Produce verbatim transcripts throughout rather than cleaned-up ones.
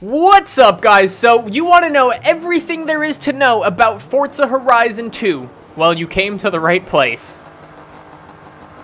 What's up, guys? So, you want to know everything there is to know about Forza Horizon two? Well, you came to the right place.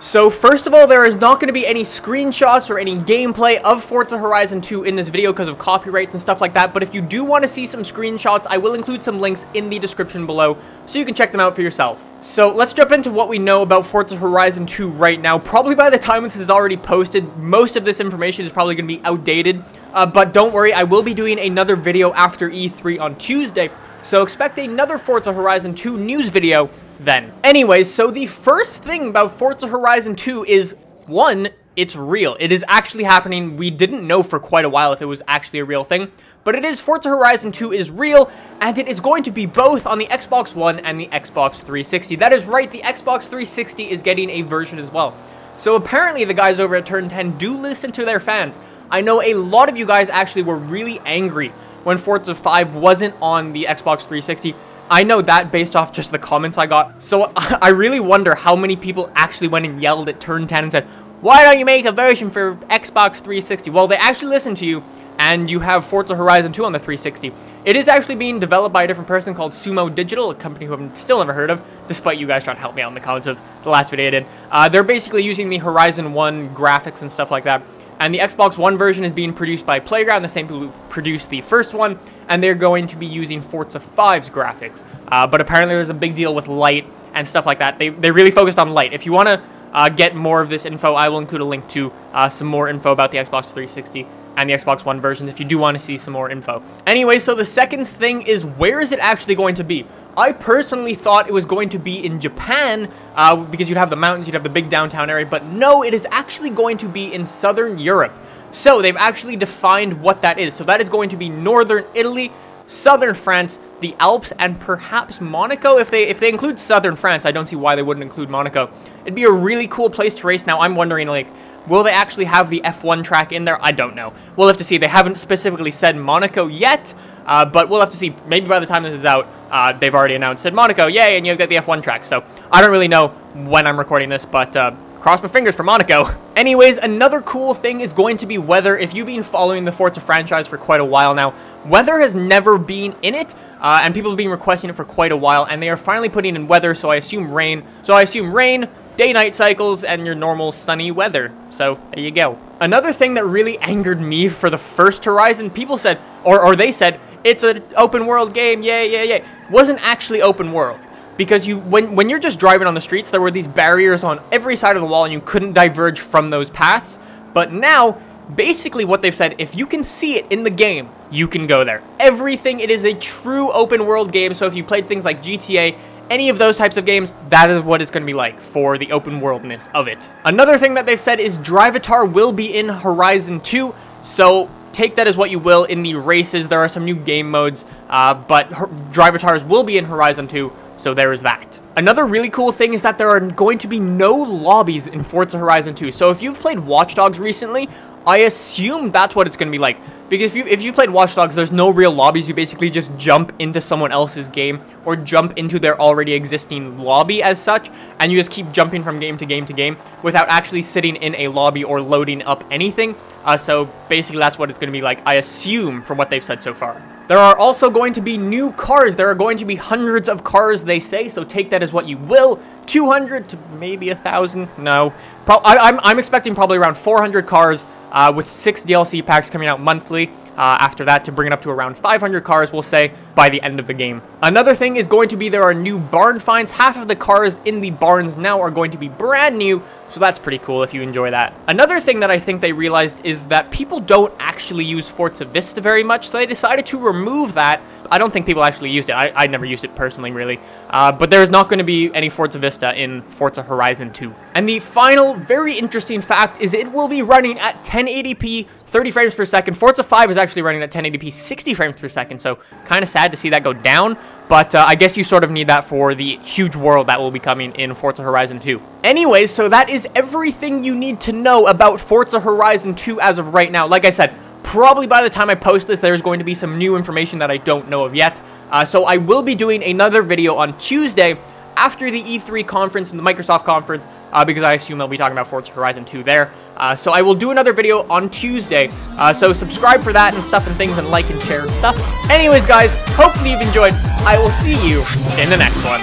So, first of all, there is not going to be any screenshots or any gameplay of Forza Horizon two in this video because of copyrights and stuff like that, but if you do want to see some screenshots, I will include some links in the description below so you can check them out for yourself. So, let's jump into what we know about Forza Horizon two right now. Probably by the time this is already posted, most of this information is probably going to be outdated. Uh, but don't worry, I will be doing another video after E three on Tuesday, so expect another Forza Horizon two news video then. Anyways, so the first thing about Forza Horizon two is, one, it's real. It is actually happening. We didn't know for quite a while if it was actually a real thing, but it is. Forza Horizon two is real, and it is going to be both on the Xbox One and the Xbox three sixty. That is right, the Xbox three sixty is getting a version as well. So apparently the guys over at Turn ten do listen to their fans. I know a lot of you guys actually were really angry when Forza five wasn't on the Xbox three sixty. I know that based off just the comments I got. So I really wonder how many people actually went and yelled at Turn ten and said, "Why don't you make a version for Xbox three sixty?" Well, they actually listened to you, and you have Forza Horizon two on the three sixty. It is actually being developed by a different person called Sumo Digital, a company who I've still never heard of, despite you guys trying to help me out in the comments of the last video I did. Uh, they're basically using the Horizon one graphics and stuff like that. And the Xbox One version is being produced by Playground, the same people who produced the first one, and they're going to be using Forza five's graphics. Uh, but apparently there's a big deal with light and stuff like that. They, they really focused on light. If you want to uh, get more of this info, I will include a link to uh, some more info about the Xbox three sixty and the Xbox One versions if you do want to see some more info. Anyway, so the second thing is, where is it actually going to be? I personally thought it was going to be in Japan, uh, because you'd have the mountains, you'd have the big downtown area, but no, it is actually going to be in Southern Europe. So they've actually defined what that is. So that is going to be Northern Italy, Southern France, the Alps, and perhaps Monaco. If they if they include Southern France, I don't see why they wouldn't include Monaco. It'd be a really cool place to race. Now, I'm wondering, like, will they actually have the F one track in there? I don't know. We'll have to see. They haven't specifically said Monaco yet, uh, but we'll have to see. Maybe by the time this is out, uh, they've already announced, said Monaco, yay, and you've got the F one track. So I don't really know when I'm recording this, but uh, cross my fingers for Monaco. Anyways, another cool thing is going to be weather. If you've been following the Forza franchise for quite a while now, weather has never been in it, uh, and people have been requesting it for quite a while, and they are finally putting in weather, so I assume rain. So I assume rain, day-night cycles, and your normal sunny weather. So there you go. Another thing that really angered me for the first Horizon, people said, or, or they said, it's an open world game, yay, yay, yay. Wasn't actually open world, because you when, when you're just driving on the streets, there were these barriers on every side of the wall and you couldn't diverge from those paths. But now, basically what they've said, if you can see it in the game, you can go there. Everything, it is a true open world game, so if you played things like G T A, any of those types of games, that is what it's going to be like for the open worldness of it. Another thing that they've said is Drivatar will be in Horizon two, so take that as what you will. In the races, there are some new game modes, uh, but Drivatars will be in Horizon two, so there is that. Another really cool thing is that there are going to be no lobbies in Forza Horizon two, so if you've played Watch Dogs recently, I assume that's what it's going to be like. Because if you if you played Watch Dogs, there's no real lobbies. You basically just jump into someone else's game or jump into their already existing lobby as such, and you just keep jumping from game to game to game without actually sitting in a lobby or loading up anything. Uh, so basically that's what it's going to be like, I assume, from what they've said so far. There are also going to be new cars. There are going to be hundreds of cars, they say, so take that as what you will. two hundred to maybe one thousand, no. Pro I, I'm, I'm expecting probably around four hundred cars, uh, with six D L C packs coming out monthly. Uh, after that, to bring it up to around five hundred cars, we'll say, by the end of the game. Another thing is going to be there are new barn finds. Half of the cars in the barns now are going to be brand new, so that's pretty cool if you enjoy that. Another thing that I think they realized is that people don't actually use Forza Vista very much, so they decided to remove that. I don't think people actually used it. I, I never used it personally, really. Uh, but there is not going to be any Forza Vista in Forza Horizon two. And the final very interesting fact is it will be running at ten eighty p, thirty frames per second. Forza five is actually running at ten eighty p, sixty frames per second, so kind of sad to see that go down, but uh, I guess you sort of need that for the huge world that will be coming in Forza Horizon two. Anyways, so that is everything you need to know about Forza Horizon two as of right now. Like I said, probably by the time I post this, there's going to be some new information that I don't know of yet, uh, so I will be doing another video on Tuesday after the E three conference and the Microsoft conference, uh, because I assume they'll be talking about Forza Horizon two there. Uh, so I will do another video on Tuesday. Uh, so subscribe for that and stuff and things and like and share and stuff. Anyways, guys, hopefully you've enjoyed. I will see you in the next one.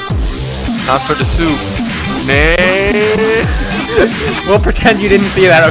Not for the soup. We'll pretend you didn't see that, okay?